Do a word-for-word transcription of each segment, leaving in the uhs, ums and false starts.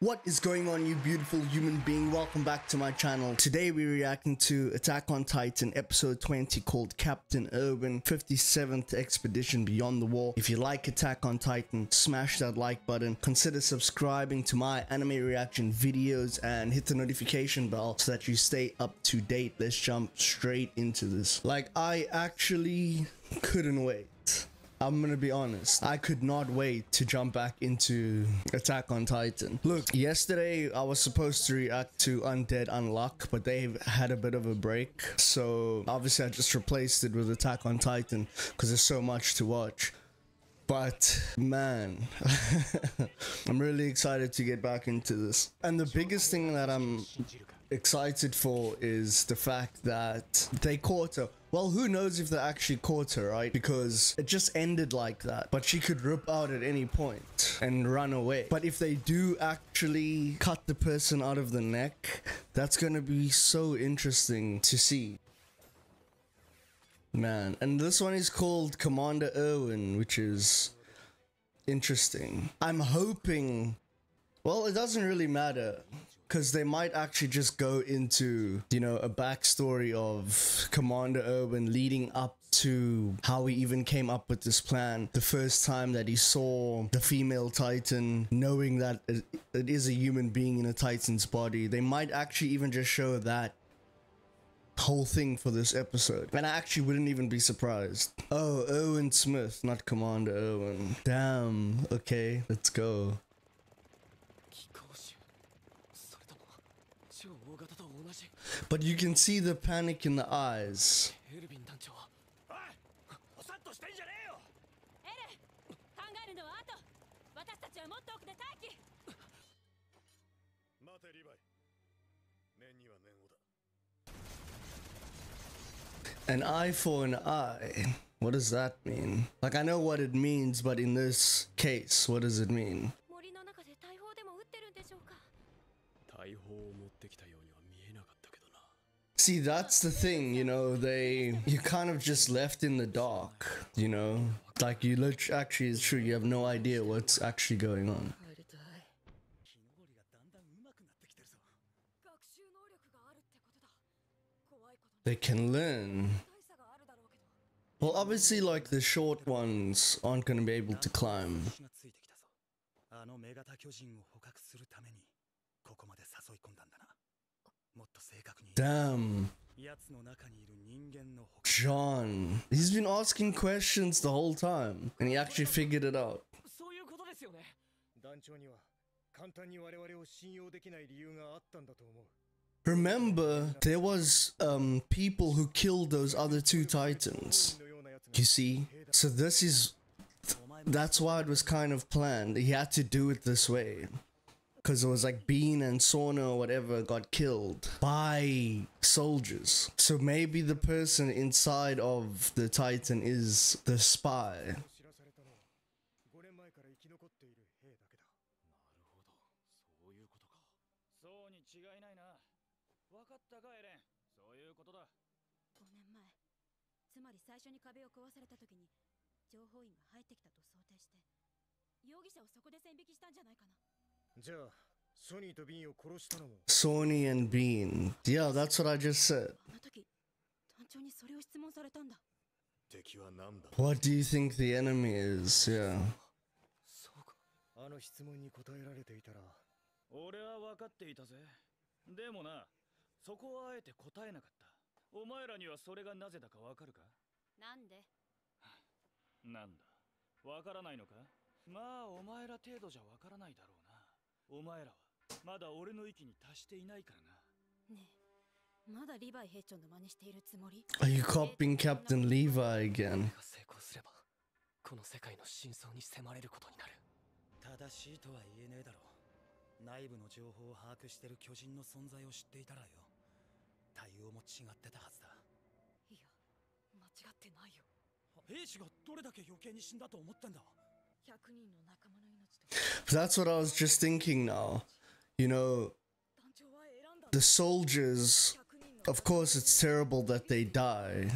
What is going on, you beautiful human being? Welcome back to my channel. Today we're reacting to Attack on Titan episode twenty, called Captain Erwin, fifty-seventh Expedition Beyond the War. If you like Attack on Titan, smash that like button. Consider subscribing to my anime reaction videos and hit the notification bell so that you stay up to date. Let's jump straight into this. Like, I actually couldn't wait. I'm gonna be honest, I could not wait to jump back into Attack on Titan. Look, yesterday I was supposed to react to Undead Unluck, but they've had a bit of a break, so obviously I just replaced it with Attack on Titan because there's so much to watch. But man, I'm really excited to get back into this. And the biggest thing that I'm excited for is the fact that they caught her. Well, who knows if they actually caught her, right? Because it just ended like that, but she could rip out at any point and run away. But if they do actually cut the person out of the neck, that's gonna be so interesting to see, man. And this one is called Commander Erwin, which is interesting. I'm hoping, well, it doesn't really matter, because they might actually just go into, you know, a backstory of Commander Erwin leading up to how he even came up with this plan. The first time that he saw the female Titan, knowing that it is a human being in a Titan's body. They might actually even just show that whole thing for this episode. And I actually wouldn't even be surprised. Oh, Erwin Smith, not Commander Erwin. Damn, okay, let's go. But you can see the panic in the eyes. An eye for an eye. What does that mean? Like, I know what it means, but in this case, what does it mean? See, that's the thing, you know, they, you kind of just left in the dark, you know, like you look, actually, it's true, you have no idea what's actually going on. They can learn. Well, obviously, like, the short ones aren't going to be able to climb. Damn. John. He's been asking questions the whole time, and he actually figured it out. Remember, there was um, people who killed those other two titans. You see? So this is... Th that's why it was kind of planned. He had to do it this way. Because it was like Bean and Sauna or whatever got killed by soldiers. So maybe the person inside of the Titan is the spy. Sony and Bean. Yeah, that's what I just said. What do you think the enemy is? Yeah. Are you copying Captain Levi again? That's what I was just thinking now. You know, the soldiers, of course, it's terrible that they die,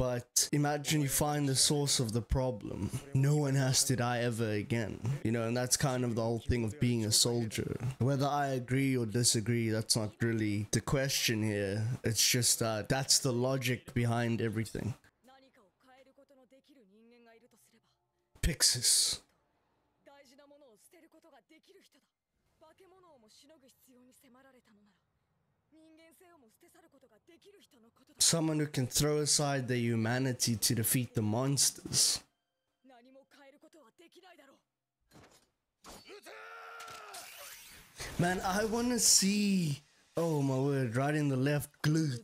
but imagine you find the source of the problem. No one has to die ever again. You know, and that's kind of the whole thing of being a soldier. Whether I agree or disagree, that's not really the question here. It's just that that's the logic behind everything. Pixis. Someone who can throw aside their humanity to defeat the monsters. Man, I want to see... Oh my word, right in the left glute.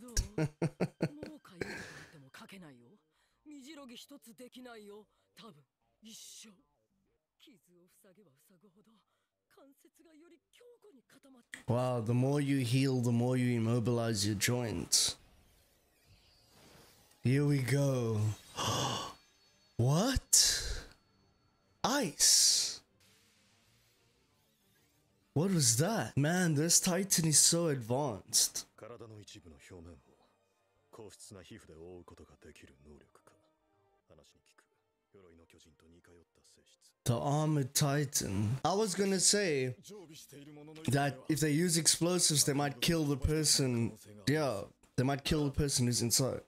Wow, the more you heal, the more you immobilize your joints. Here we go. What? Ice. What was that? Man, this Titan is so advanced. The Armored Titan. I was gonna say that if they use explosives, they might kill the person. Yeah, they might kill the person who's inside.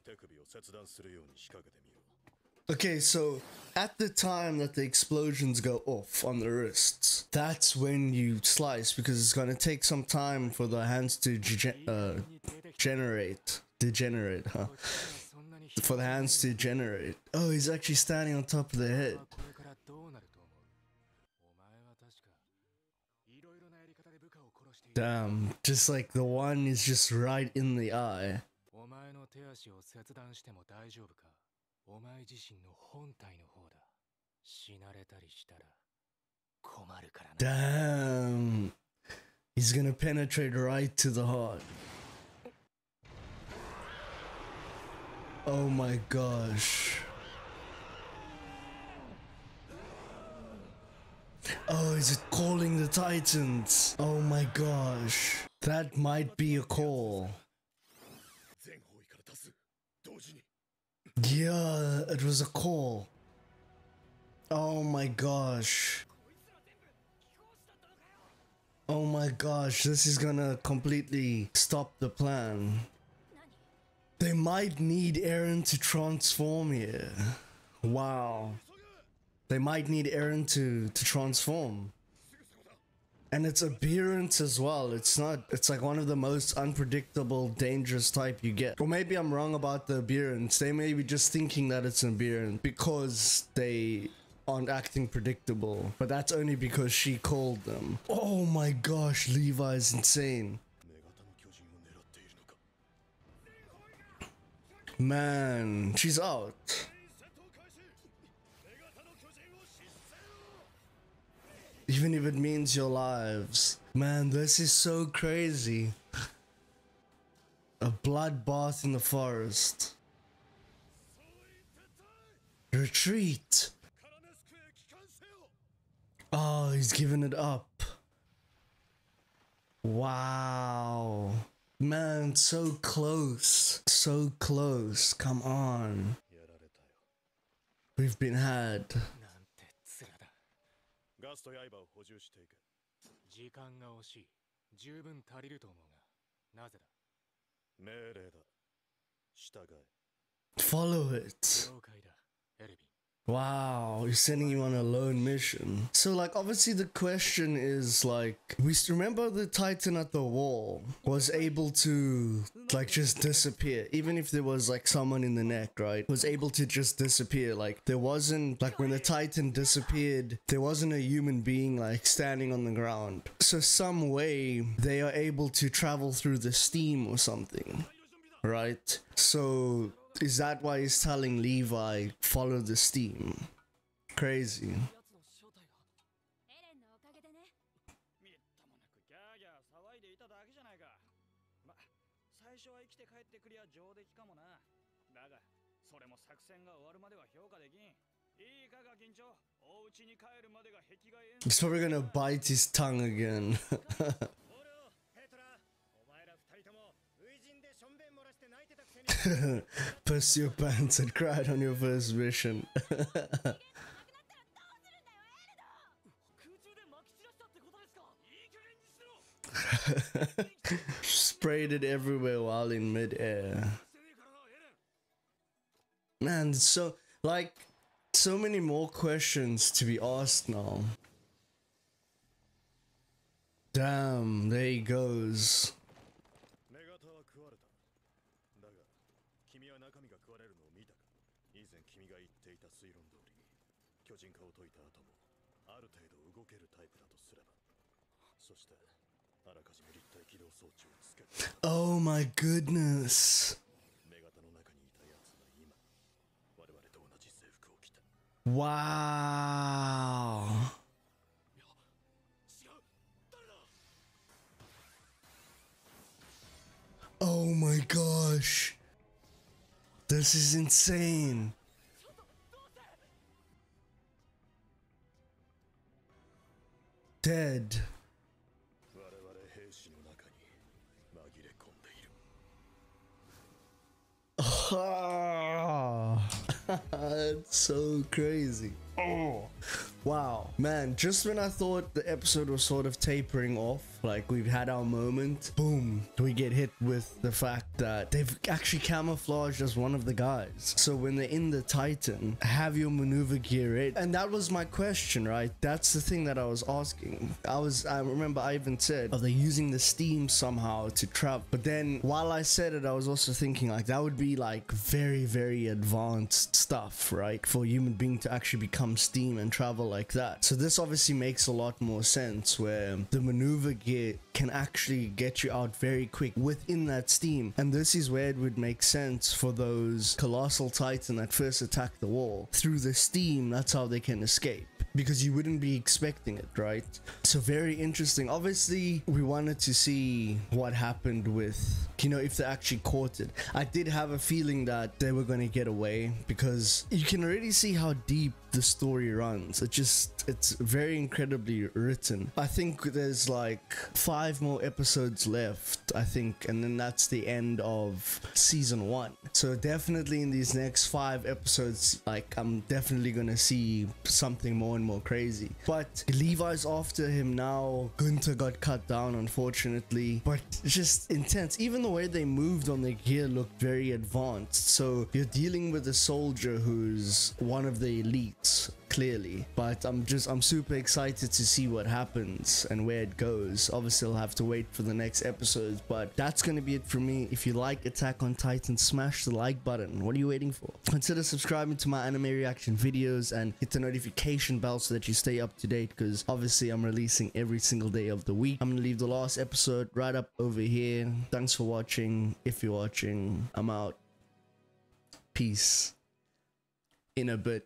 Okay, so at the time that the explosions go off on the wrists, that's when you slice, because it's gonna take some time for the hands to uh, generate. Degenerate, huh? For the hands to generate. Oh, he's actually standing on top of the head. Damn, just like the one is just right in the eye. Damn, he's gonna penetrate right to the heart. Oh my gosh. Oh, is it calling the Titans? Oh my gosh. That might be a call. Yeah, it was a call. Oh my gosh. Oh my gosh, this is gonna completely stop the plan. They might need Eren to transform here. Wow. They might need Eren to, to transform. And its appearance as well. It's not, it's like one of the most unpredictable, dangerous type you get. Or maybe I'm wrong about the appearance. They may be just thinking that it's an appearance because they aren't acting predictable. But that's only because she called them. Oh my gosh, Levi is insane. Man, she's out. Even if it means your lives. Man, this is so crazy. A bloodbath in the forest. Retreat. Oh, he's giving it up. Wow. Man, so close. So close. Come on. We've been had. Follow it. Wow, he's sending you on a lone mission. So, like, obviously the question is, like, we remember the Titan at the wall was able to, like, just disappear. Even if there was, like, someone in the neck, right? Was able to just disappear. Like, there wasn't, like, when the Titan disappeared, there wasn't a human being, like, standing on the ground. So some way they are able to travel through the steam or something, right? So... is that why he's telling Levi, follow the steam? Crazy. He's probably gonna bite his tongue again. Pursed your pants and cried on your first vision. Sprayed it everywhere while in mid-air. Man, so, like, so many more questions to be asked now. Damn, there he goes. Oh my goodness. Wow. Oh my gosh. This is insane. Dead. Oh, it's so crazy. Oh, wow, man, just when I thought the episode was sort of tapering off, like we've had our moment, boom, we get hit with the fact that they've actually camouflaged as one of the guys. So when they're in the Titan, have your maneuver gear ready. And that was my question, right? That's the thing that I was asking. I was, I remember I even said, are they using the steam somehow to travel? But then while I said it, I was also thinking like that would be like very, very advanced stuff, right? For a human being to actually become steam and travel like that. So this obviously makes a lot more sense where the maneuver gear can actually get you out very quick within that steam. And this is where it would make sense for those colossal Titan that first attack the wall. Through the steam, that's how they can escape, because you wouldn't be expecting it, right? So very interesting. Obviously, we wanted to see what happened with, you know, if they actually caught it. I did have a feeling that they were going to get away because you can already see how deep the story runs. It just, it's very incredibly written. I think there's like five more episodes left, I think, and then that's the end of season one. So definitely in these next five episodes, like I'm definitely going to see something more and more crazy. But Levi's after him now. Gunter got cut down, unfortunately, but just intense. Even the way they moved on their gear looked very advanced. So you're dealing with a soldier who's one of the elites, clearly, but I'm just I'm super excited to see what happens and where it goes. Obviously I'll have to wait for the next episode, but that's gonna be it for me. If you like Attack on Titan, smash the like button. What are you waiting for? Consider subscribing to my anime reaction videos and hit the notification bell so that you stay up to date, because obviously I'm releasing every single day of the week. I'm gonna leave the last episode right up over here. Thanks for watching. If you're watching, I'm out. Peace. In a bit.